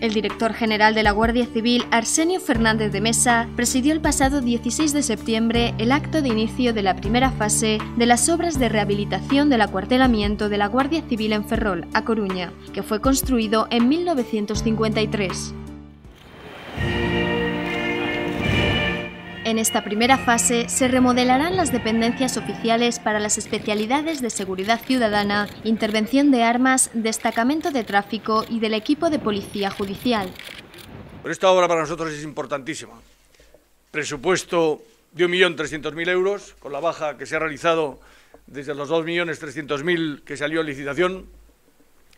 El director general de la Guardia Civil, Arsenio Fernández de Mesa, presidió el pasado 16 de septiembre el acto de inicio de la primera fase de las obras de rehabilitación del acuartelamiento de la Guardia Civil en Ferrol, A Coruña, que fue construido en 1953. En esta primera fase se remodelarán las dependencias oficiales para las especialidades de seguridad ciudadana, intervención de armas, destacamento de tráfico y del equipo de policía judicial. Pero esta obra para nosotros es importantísima. Presupuesto de 1.300.000 euros, con la baja que se ha realizado desde los 2.300.000 que salió en licitación.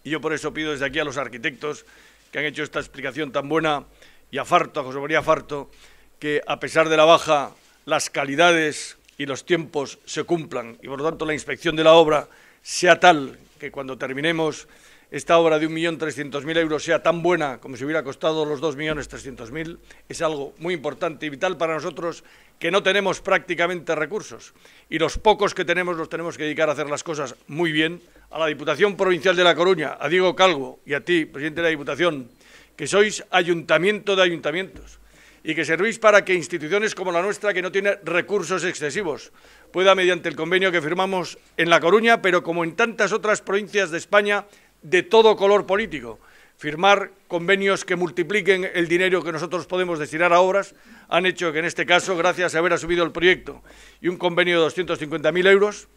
Y yo por eso pido desde aquí a los arquitectos que han hecho esta explicación tan buena y a Farto, a José María Farto, que a pesar de la baja, las calidades y los tiempos se cumplan y, por lo tanto, la inspección de la obra sea tal que cuando terminemos esta obra de 1.300.000 euros sea tan buena como si hubiera costado los 2.300.000, es algo muy importante y vital para nosotros, que no tenemos prácticamente recursos y los pocos que tenemos los tenemos que dedicar a hacer las cosas muy bien. A la Diputación Provincial de La Coruña, a Diego Calvo y a ti, presidente de la Diputación, que sois ayuntamiento de ayuntamientos y que servís para que instituciones como la nuestra, que no tiene recursos excesivos, pueda, mediante el convenio que firmamos en La Coruña, pero como en tantas otras provincias de España de todo color político, firmar convenios que multipliquen el dinero que nosotros podemos destinar a obras, han hecho que en este caso, gracias a haber asumido el proyecto y un convenio de 250.000 euros,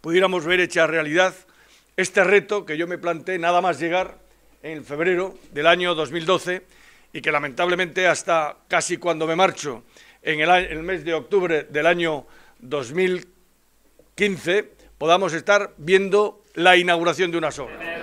pudiéramos ver hecha realidad este reto que yo me planteé nada más llegar en febrero del año 2012, y que lamentablemente hasta casi cuando me marcho en el mes de octubre del año 2015 podamos estar viendo la inauguración de unas obras.